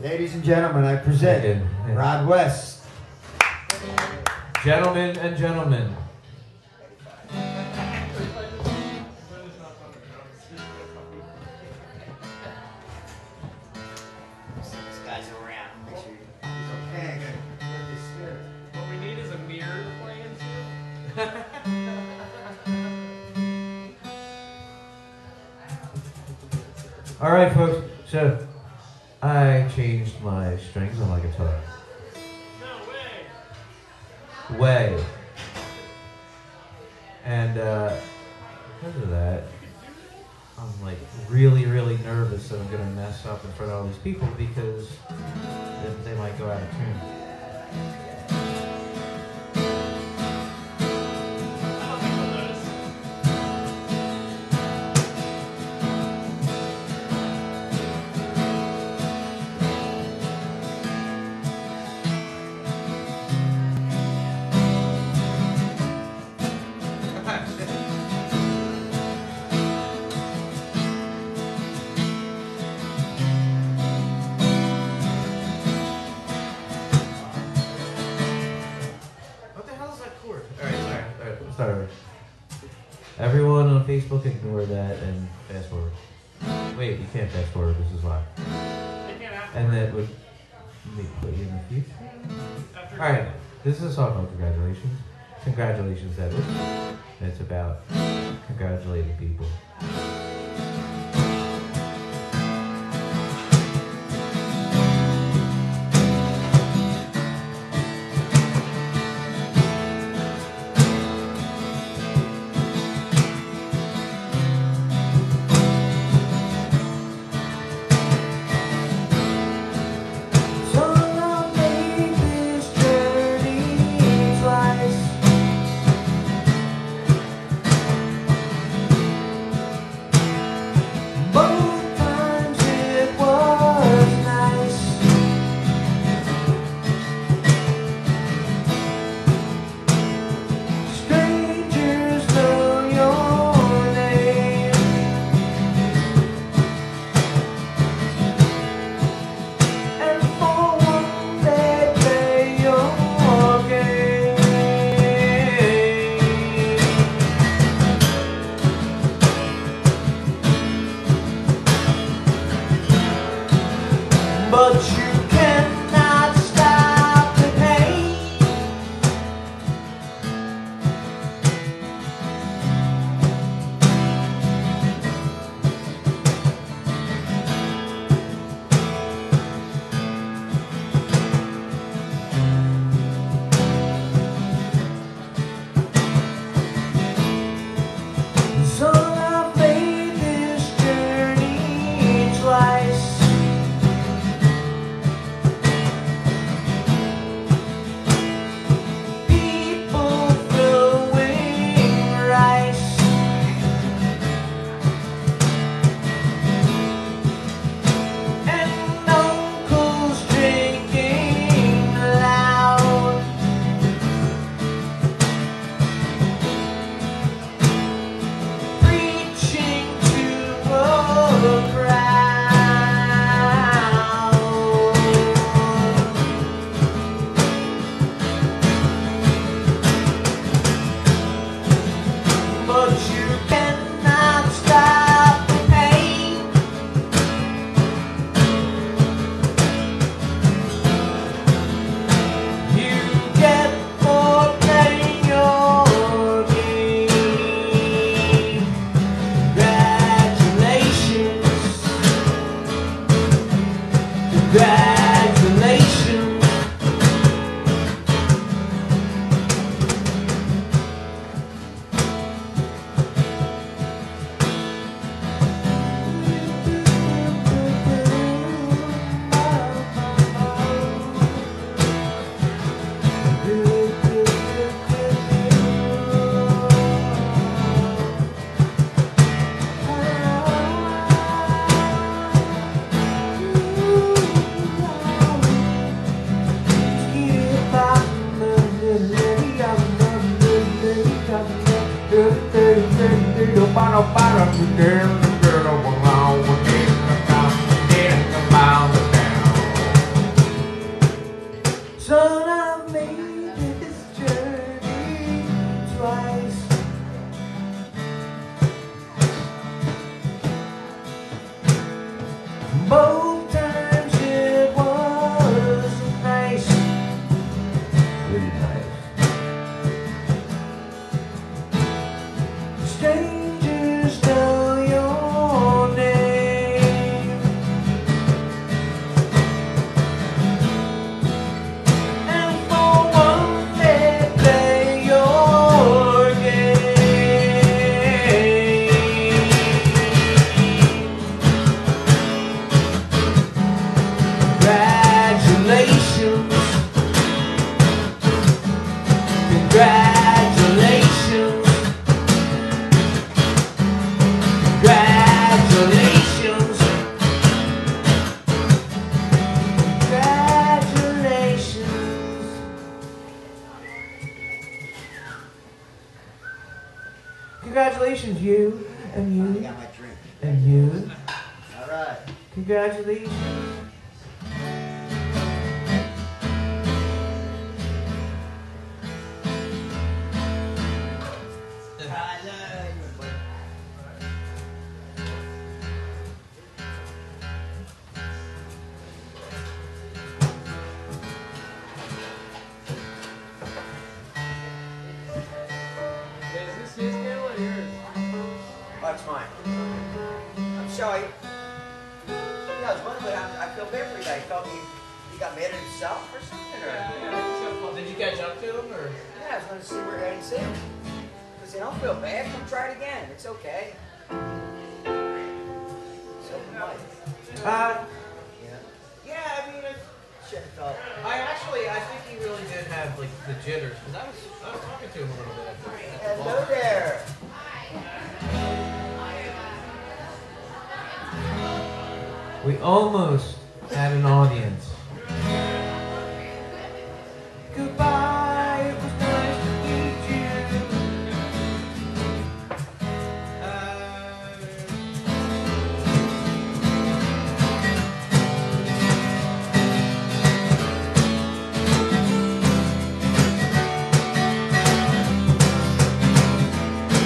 Ladies and gentlemen, I present Rod West. Gentlemen and gentlemen. All right, folks, so I changed my strings on my guitar. No way! Way. And because of that, I'm like really, really nervous that I'm going to mess up in front of all these people because they might go out of tune. Sorry. Everyone on Facebook ignore that and fast forward. Wait, you can't fast forward, this is live. And that would put you in the future. Alright, this is a song called Congratulations. Congratulations, Edward. And it's about congratulating people. Both times it was nice, really nice. Strangers know your name, and for once they play your game. Congratulations. Congratulations. Congratulations. Congratulations. Congratulations, you and you. I got my drink. And you. All right. Congratulations. That's mine. I'm sorry. Yeah, I was wondering what happened. I feel bad for you guys. Felt he got mad at himself or something, or did you catch up to him, or? Yeah, I was going to see where I didn't see him. Because you don't feel bad. Come try it again. It's okay. It's open mic. Yeah. I mean, it's shit felt. I think he really did have like the jitters, because I was talking to him a little bit. Hello there. We almost had an audience. Goodbye, it was nice to meet you.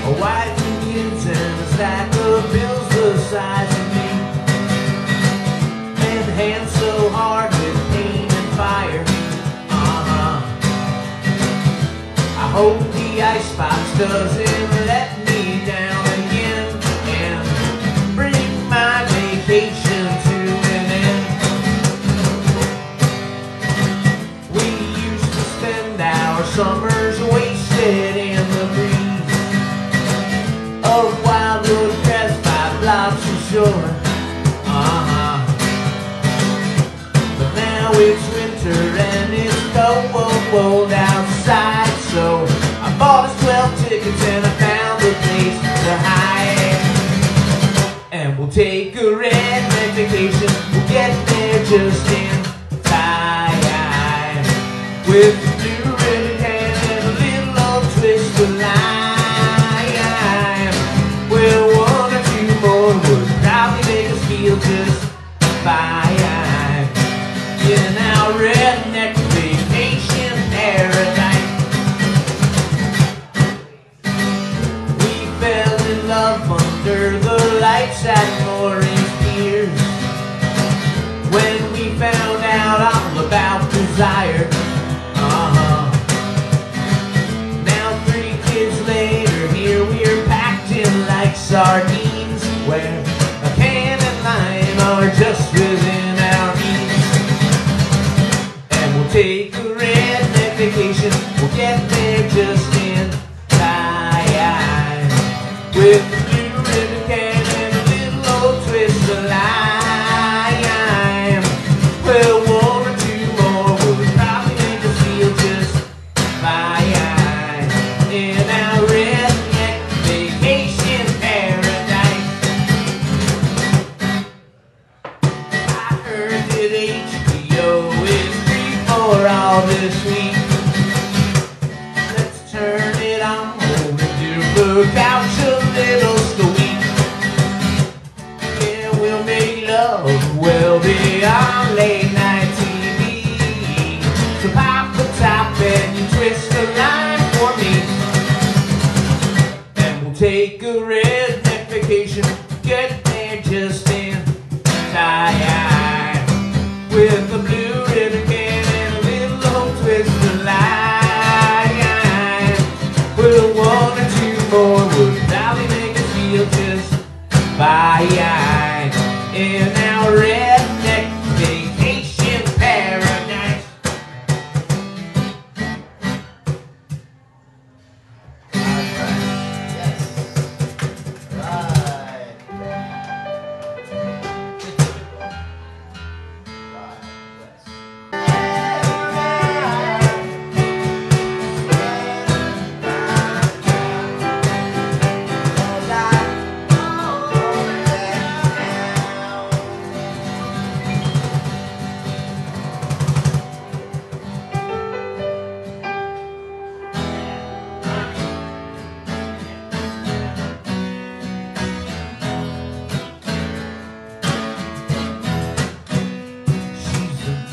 A white Indians and a stack of bills the size of me. Hands so hard with pain and fire. I hope the icebox doesn't let me down again and bring my vacation to an end. We used to spend our summers wasted in the breeze of wildwood pressed by lobster shore. It's winter and it's cold outside, so I bought us 12 tickets and I found a place to hide. And we'll take a redneck vacation, we'll get there just in time. With a new ribbon and a little old twist of lime, well, one or two more would probably make us feel just fine. In our redneck vacation paradise, we fell in love under the lights at Maureen's Piers, when we found out all about desire. Now 3 kids later, here we're packed in like sardines, where a can and lime are just within. Take a redneck vacation, we'll get there just in time. With a blue ribbon can and a little old twist of lime, well, one or two more would probably make us feel just fine. In our redneck vacation paradise. I heard that HBO is for all this week. Let's turn it on over to the couch a little squeak. Yeah, we'll make love well beyond late night TV. So pop the top and you twist the line for me. And we'll take a redneck vacation, get there just in time.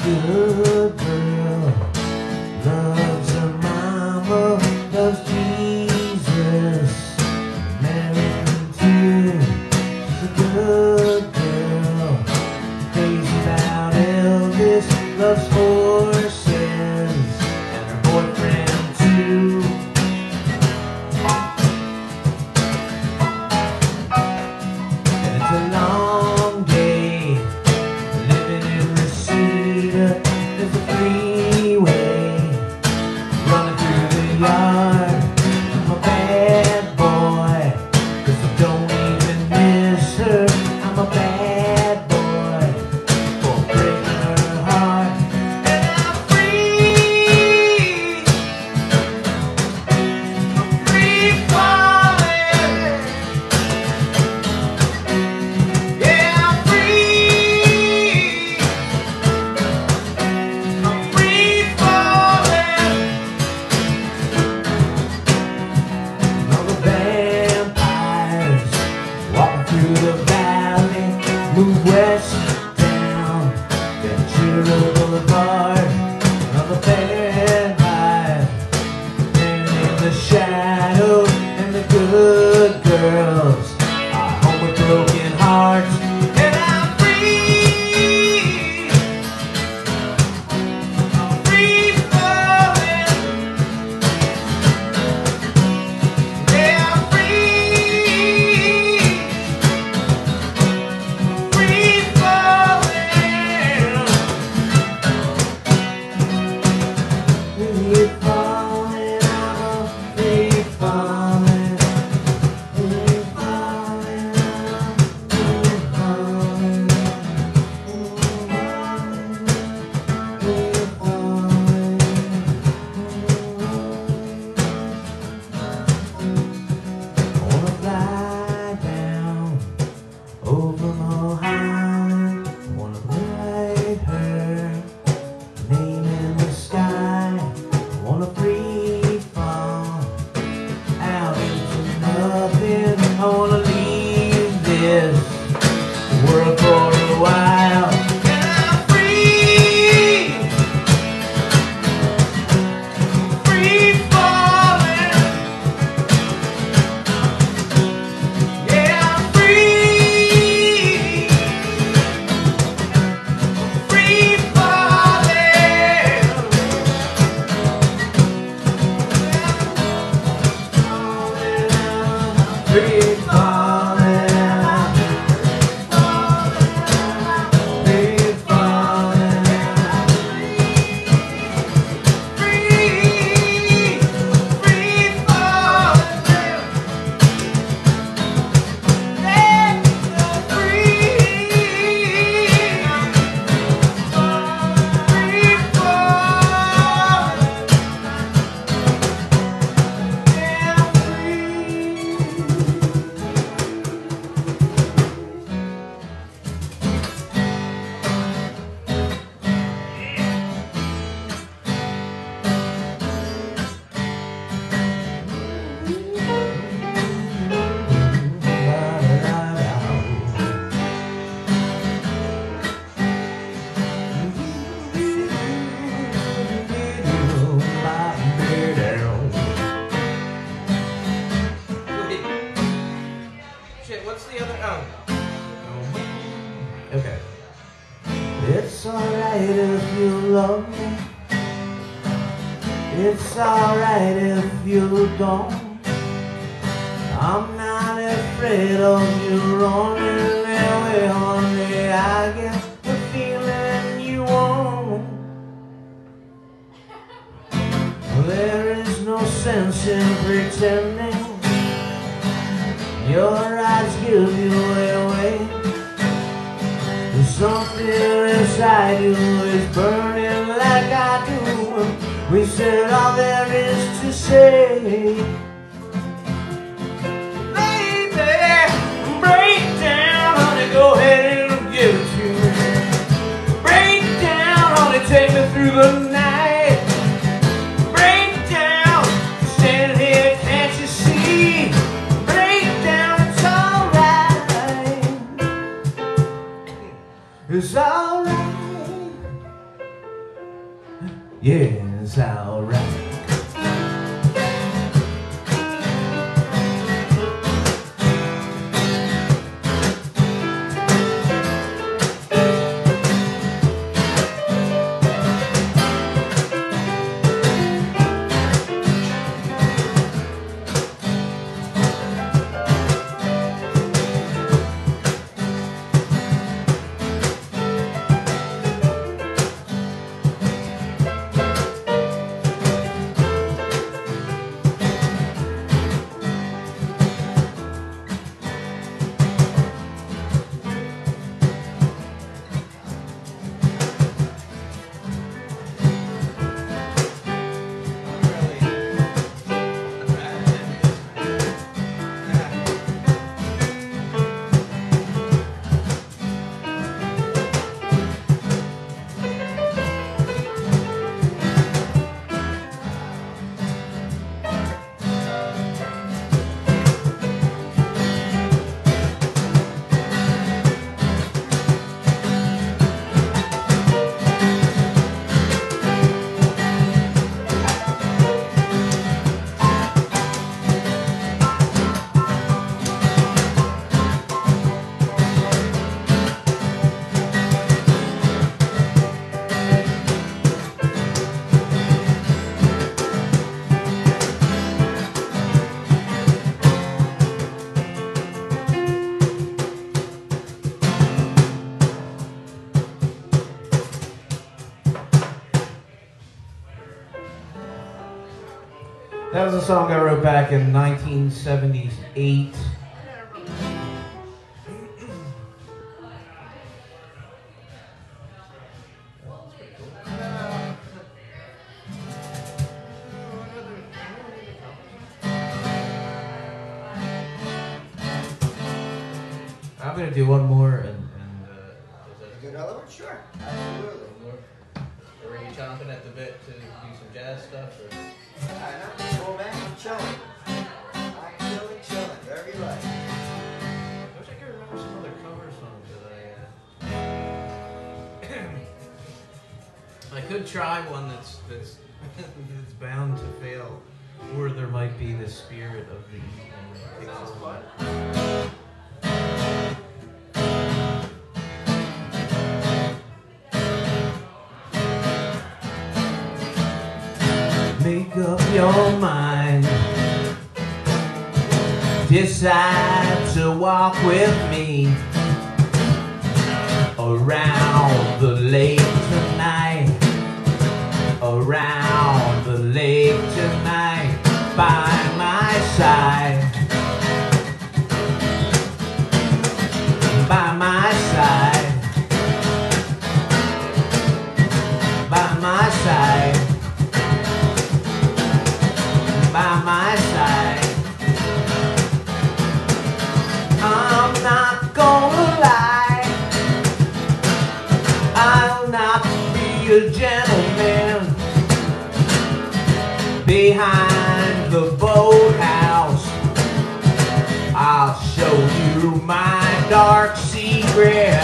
good girl, loves her mama, loves Jesus, married him too. She's a good girl, prays about Elvis, loves horses, and her boyfriend too. And it's a long day, living in there's a freeway running through the yard. I'm a bad boy, 'cause I don't even miss her. I'm a bad boy for breaking her heart. And I'm free, free falling. Yeah, I'm free. I'm free falling. All the vampires walking through the valley, move west down Ventura Boulevard. All the vampires, men in the shadow, and the good girls are home with broken hearts. And I'm free. I'm free falling. Yeah, I'm free, free falling. Free falling, I'm a free falling. Free falling, I'm a free falling. Free falling, free falling. I wanna fly down over Ohio. I wanna moonlight her, name in the sky. I wanna free fall out into nothing. I wanna leave this world for a while. And I'm free, free falling. Yeah, I'm free, free falling. Free falling, free falling. Free, free falling. Let go free. Free falling. Yeah, free. Shit, what's the other? Oh. Okay. It's alright if you love me. It's alright if you don't. I'm not afraid of you running away, honey. I get the feeling you won't. There is no sense in pretending. Your eyes give you away. There's something inside you is burning like I do. We said all there is to say. Baby, break down, honey, go ahead and give it to me. Break down, honey, take me through the night. Break down, standing here, can't you see? Break down, it's alright. It's alright. Yes, I'll rise. That was a song I wrote back in 1978. I'm going to do one more. You got another one? Sure. Absolutely. Were you chomping at the bit to do some jazz stuff? Or? I'm chilling, very light. I wish I could remember some other cover songs that I could try one that's that's bound to fail, or there might be the spirit of the evening. That was fun. Make up your mind, decide to walk with me around the lake tonight, around the lake tonight, by my side, by my side, by my side. By my side, I'm not gonna lie, I'll not be a gentleman behind the boathouse. I'll show you my dark secret.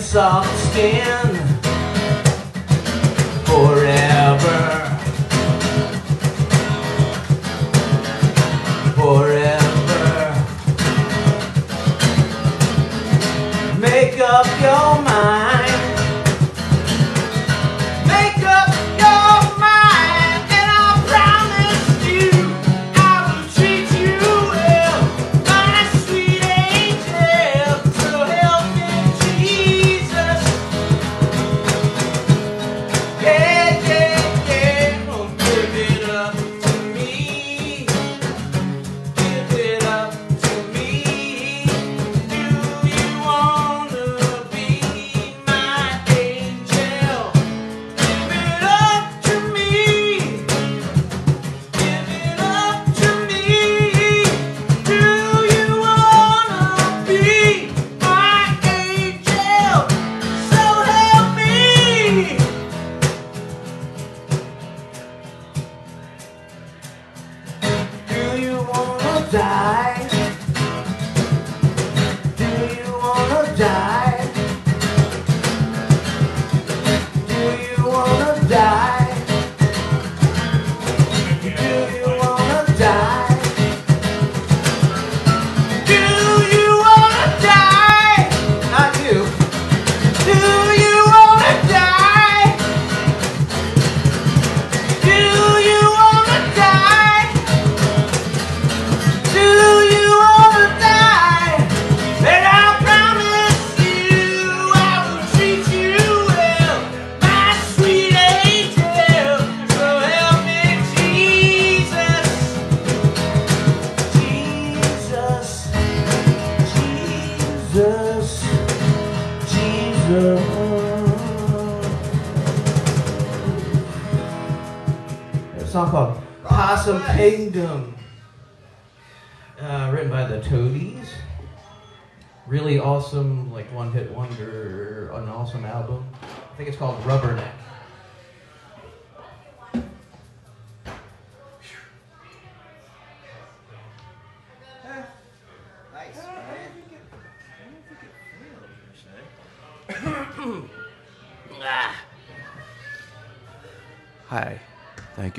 Soft skin forever. Make up your mind. There's a song called Possum Kingdom, written by the Toadies. Really awesome, like one-hit wonder, an awesome album. I think it's called Rubberneck. Hi, thank